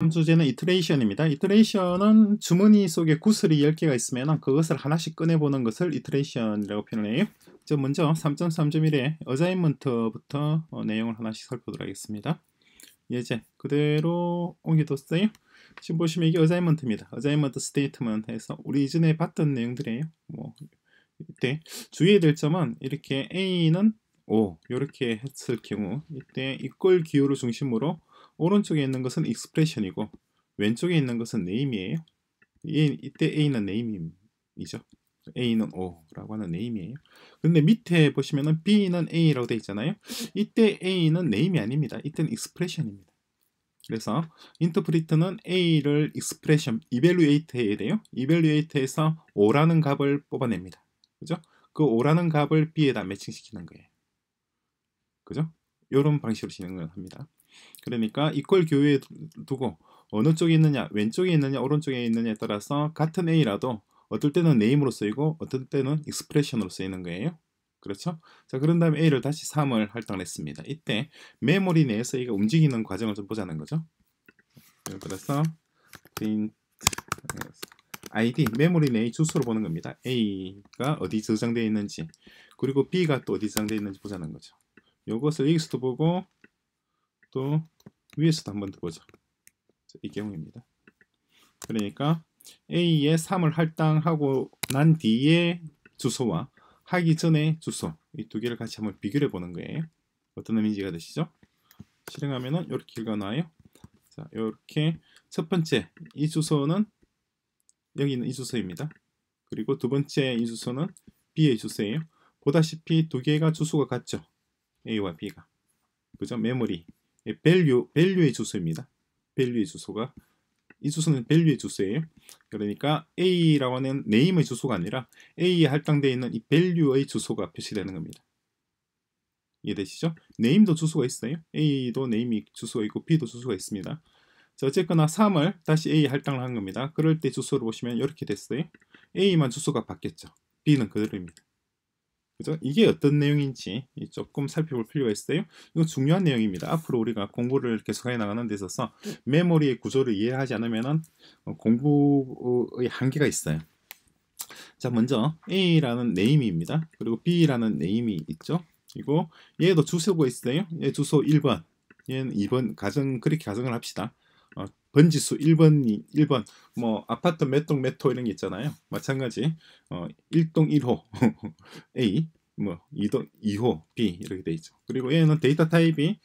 다음 주제는 이트레이션입니다. 이트레이션은 주머니 속에 구슬이 10개가 있으면 그것을 하나씩 꺼내보는 것을 이트레이션이라고 표현해요. 먼저 3.3.1의 어자인먼트부터 내용을 하나씩 살펴보도록 하겠습니다. 예제 그대로 옮겨뒀어요. 지금 보시면 이게 어자인먼트입니다. 어자인먼트 스테이트먼트에서 우리 이전에 봤던 내용들이에요. 이때 주의해야 될 점은 이렇게 A는 O 이렇게 했을 경우 이때 이퀄 기호를 중심으로 오른쪽에 있는 것은 익스프레션이고 왼쪽에 있는 것은 네임이에요. 이때 A는 네임이죠. A는 O라고 하는 네임이에요. 근데 밑에 보시면은 B는 A라고 되어 있잖아요. 이때 A는 네임이 아닙니다. 이때는 익스프레션입니다. 그래서 인터프리트는 A를 익스프레션 이밸루에이트 해야 돼요. 이밸루에이트에서 O라는 값을 뽑아냅니다. 그죠? 그 O라는 값을 B에다 매칭시키는 거예요. 그죠? 이런 방식으로 진행을 합니다. 그러니까 이퀄 교에 두고 어느 쪽에 있느냐, 왼쪽에 있느냐, 오른쪽에 있느냐에 따라서 같은 A라도 어떨 때는 네임으로 쓰이고 어떨 때는 익스프레션으로 쓰이는 거예요. 그렇죠? 자, 그런 다음에 A를 다시 3을 할당했습니다. 이때 메모리 내에서 이게 움직이는 과정을 좀 보자는 거죠. 예를 들어서 print id, 메모리 내의 주소로 보는 겁니다. A가 어디 저장되어 있는지, 그리고 B가 또 어디 저장되어 있는지 보자는 거죠. 요것을 여기서도 보고 또 위에서도 한번 더 보죠. 이 경우입니다. 그러니까 A에 3을 할당하고 난 뒤에 주소와 하기 전에 주소, 이 두 개를 같이 한번 비교해 보는 거예요. 어떤 의미인지가 되시죠? 실행하면은 이렇게 결과가 나와요. 자, 이렇게 첫 번째 이 주소는 여기 있는 이 주소입니다. 그리고 두 번째 이 주소는 B의 주소예요. 보다시피 두 개가 주소가 같죠. A와 B가. 그죠? 메모리 밸류의 주소입니다. 밸류의 주소가 이 주소는 밸류의 주소예요. 그러니까 A라고 하는 네임의 주소가 아니라 A에 할당되어 있는 이 밸류의 주소가 표시되는 겁니다. 이해되시죠? 네임도 주소가 있어요. A도 네임이 주소가 있고 B도 주소가 있습니다. 자, 어쨌거나 3을 다시 A에 할당을 한 겁니다. 그럴 때 주소를 보시면 이렇게 됐어요. A만 주소가 바뀌었죠. B는 그대로입니다. 그죠? 이게 어떤 내용인지 조금 살펴볼 필요가 있어요. 이건 중요한 내용입니다. 앞으로 우리가 공부를 계속해 나가는 데 있어서 메모리의 구조를 이해하지 않으면 공부의 한계가 있어요. 자, 먼저 A라는 네임입니다. 그리고 B라는 네임이 있죠. 그리고 얘도 주소가 있어요. 얘 주소 1번, 얘는 2번, 그렇게 가정을 합시다. 번지수 1번, 뭐 아파트 몇 동 몇 호 이런 게 있잖아요. 마찬가지 1동 1호 A, 뭐 2동 2호 B 이렇게 돼 있죠. 그리고 A는 데이터 타입이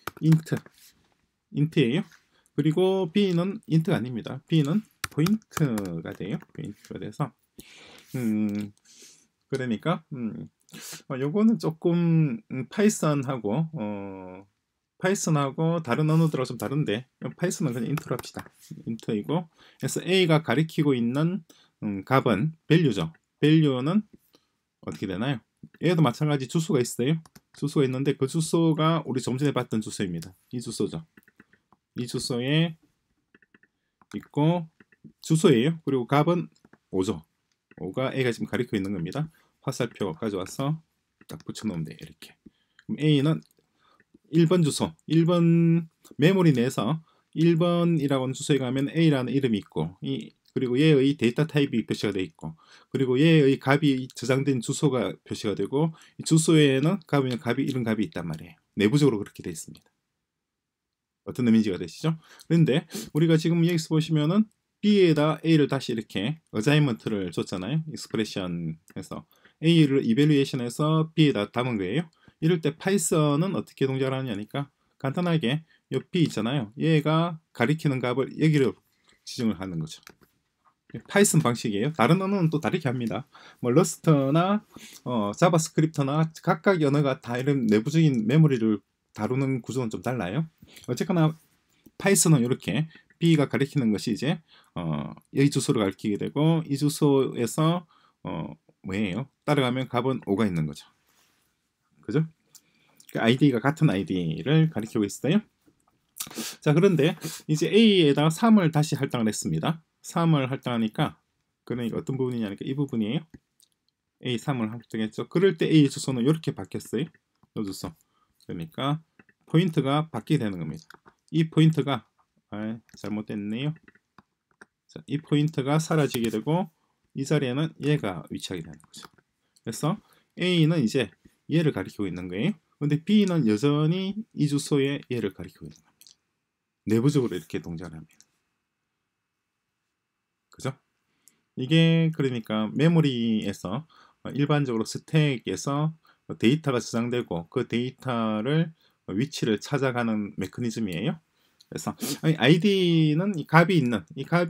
인트예요. 그리고 B는 인트가 아닙니다. B는 포인트가 돼요. 포인트가 돼서 그러니까 요거는 조금 파이썬하고 다른 언어들하고 좀 다른데 파이썬은 그냥 인트로 합시다. 인트이고 그래서 A가 가리키고 있는 값은 밸류죠. 밸류는 어떻게 되나요? 얘도 마찬가지 주소가 있어요. 주소가 있는데 그 주소가 우리 좀 전에 봤던 주소입니다. 이 주소죠. 이 주소에 있고 주소예요. 그리고 값은 5죠. 5가 A가 지금 가리키고 있는 겁니다. 화살표 가져와서 딱 붙여놓으면 돼요. 이렇게. 그럼 A는 1번 주소, 1번 메모리 내에서 1번이라고 하는 주소에 가면 A라는 이름이 있고 그리고 얘의 데이터 타입이 표시가 되어 있고 그리고 얘의 값이 저장된 주소가 표시가 되고 이 주소에는 이런 값이 있단 말이에요. 내부적으로 그렇게 되어 있습니다. 어떤 의미인지가 되시죠? 그런데 우리가 지금 여기서 보시면은 B에다 A를 다시 이렇게 어자인먼트를 줬잖아요. 익스프레션에서 A를 이밸루에이션해서 B에다 담은 거예요. 이럴 때 파이썬은 어떻게 동작을 하느냐니까 간단하게 이 B 있잖아요. 얘가 가리키는 값을 여기로 지정을 하는 거죠. 파이썬 방식이에요. 다른 언어는 또 다르게 합니다. 뭐 러스트나 자바스크립트나 각각의 언어가 다 이런 내부적인 메모리를 다루는 구조는 좀 달라요. 어쨌거나 파이썬은 이렇게 B가 가리키는 것이 이제 여기 주소를 가리키게 되고 이 주소에서 따라가면 값은 5가 있는 거죠. 그죠? 아이디가 같은 아이디를 가리키고 있어요. 자, 그런데 이제 A에다가 3을 다시 할당을 했습니다. 3을 할당하니까 그러니까 어떤 부분이냐니까 이 부분이에요. A 3을 할당했죠. 그럴 때 A 주소는 이렇게 바뀌었어요. 이 주소. 그러니까 포인트가 바뀌게 되는 겁니다. 이 포인트가 아, 잘못됐네요. 자, 이 포인트가 사라지게 되고 이 자리에는 얘가 위치하게 되는 거죠. 그래서 A는 이제 얘를 가리키고 있는 거예요. 근데 B는 여전히 이 주소에 얘를 가리키고 있는 겁니다. 내부적으로 이렇게 동작을 합니다. 그죠? 이게 그러니까 메모리에서 일반적으로 스택에서 데이터가 저장되고 그 데이터를 위치를 찾아가는 메커니즘이에요. 그래서 ID는 이 값이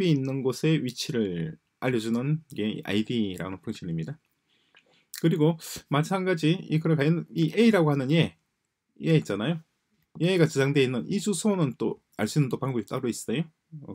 있는 곳의 위치를 알려주는 게 ID라는 펑션입니다. 그리고 마찬가지 이 A라고 하는 얘 있잖아요. 얘가 저장되어 있는 이 주소는 또 알 수 있는 또 방법이 따로 있어요.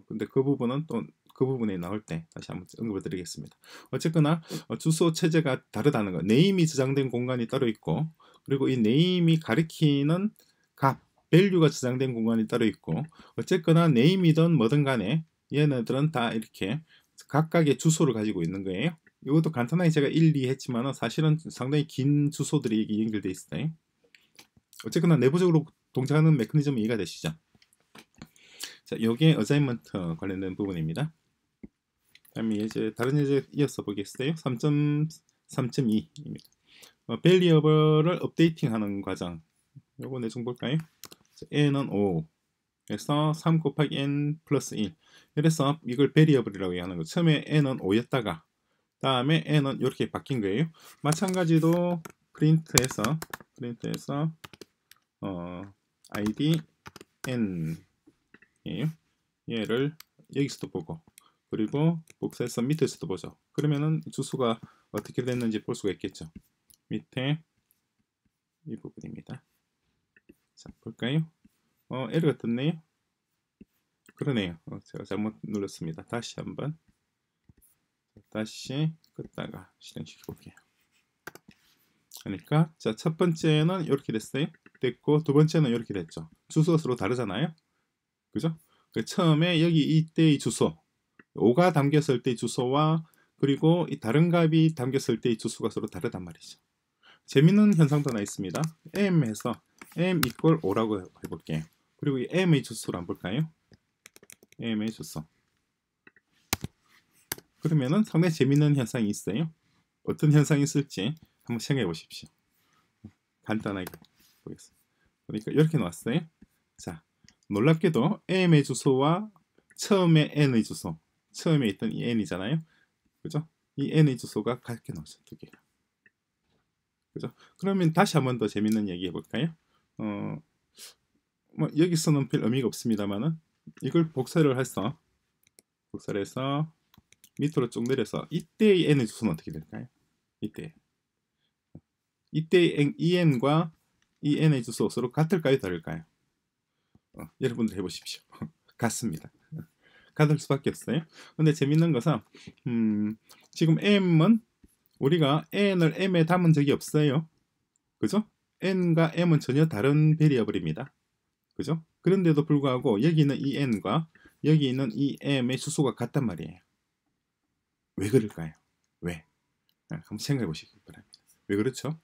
근데 그 부분은 또 그 부분에 나올 때 다시 한번 언급을 드리겠습니다. 어쨌거나 주소 체제가 다르다는 거, 네임이 저장된 공간이 따로 있고, 그리고 이 네임이 가리키는 값, 밸류가 저장된 공간이 따로 있고, 어쨌거나 네임이든 뭐든 간에 얘네들은 다 이렇게 각각의 주소를 가지고 있는 거예요. 이것도 간단하게 제가 1, 2 했지만 사실은 상당히 긴 주소들이 연결되어 있어요. 어쨌거나 내부적으로 동작하는 메커니즘은 이해가 되시죠? 자, 요게 어자인먼트 관련된 부분입니다. 다음에 이제 다른 예제 이어서 보겠어요. 3.2입니다. 밸리어블을 업데이팅하는 과정. 요거 내용 볼까요? 자, n은 5. 그래서 3 곱하기 n 플러스 1. 그래서 이걸 밸리어블이라고 얘기하는 거예요. 처음에 n은 5였다가 다음에 n은 이렇게 바뀐 거예요. 마찬가지로 프린트해서 id n 얘를 여기서도 보고, 그리고 복사해서 밑에서도 보죠. 그러면은 주소가 어떻게 됐는지 볼 수가 있겠죠. 밑에 이 부분입니다. 자, 볼까요? 에러가 떴네요. 그러네요. 제가 잘못 눌렀습니다. 다시 한번 다시 끄다가 실행시켜 볼게요. 그러니까 자, 첫 번째는 이렇게 됐어요. 됐고, 두 번째는 이렇게 됐죠. 주소 서로 다르잖아요. 그죠? 처음에 여기 이때의 주소, 5가 담겼을 때의 주소와 그리고 이 다른 값이 담겼을 때의 주소가 서로 다르단 말이죠. 재밌는 현상도 하나 있습니다. m에서 m equal 5라고 해볼게요. 그리고 이 m의 주소를 한번 볼까요? m의 주소. 그러면은 상당히 재밌는 현상이 있어요. 어떤 현상이 있을지 한번 생각해 보십시오. 간단하게 보겠습니다. 그러니까 이렇게 나왔어요. 자. 놀랍게도 m의 주소와 처음에 n의 주소, 처음에 있던 이 n이잖아요. 그죠? 이 n의 주소가 같게 나오죠, 두 개가. 그죠? 그러면 다시 한 번 더 재밌는 얘기 해볼까요? 뭐 여기서는 별 의미가 없습니다만은 이걸 복사를 해서 밑으로 쭉 내려서 이때의 n의 주소는 어떻게 될까요? 이때의 이 n과 이 n의 주소 서로 같을까요, 다를까요? 여러분들 해보십시오. 같습니다. 같을 수밖에 없어요. 근데 재밌는 것은 지금 m은 우리가 n을 m에 담은 적이 없어요. 그죠? n과 m은 전혀 다른 베리어블입니다. 그죠? 그런데도 불구하고 여기 있는 이 n과 여기 있는 이 m의 주소가 같단 말이에요. 왜 그럴까요? 왜? 한번 생각해 보시기 바랍니다. 왜 그렇죠?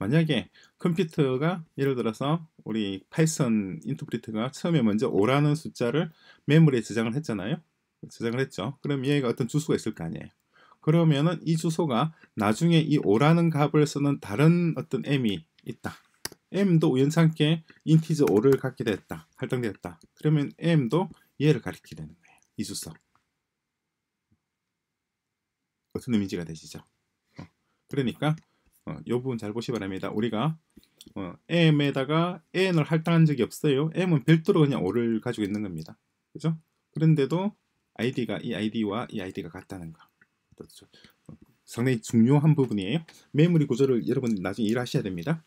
만약에 컴퓨터가 예를 들어서 우리 파이썬 인터프리트가 처음에 먼저 5라는 숫자를 메모리에 저장을 했잖아요. 그럼 얘가 어떤 주소가 있을 거 아니에요. 그러면은 이 주소가 나중에 이 5라는 값을 쓰는 다른 어떤 m이 있다. m도 우연찮게 인티저 5를 갖게 됐다. 할당되었다. 그러면 m도 얘를 가리키게 되는 거예요. 이 주소. 어떤 의미가 되시죠? 그러니까 이 부분 잘 보시 바랍니다. 우리가 m에다가 n을 할당한 적이 없어요. m은 별도로 그냥 5를 가지고 있는 겁니다. 그죠? 그런데도 id가 이 id와 이 id가 같다는 거. 상당히 중요한 부분이에요. 메모리 구조를 여러분이 나중에 일하셔야 됩니다.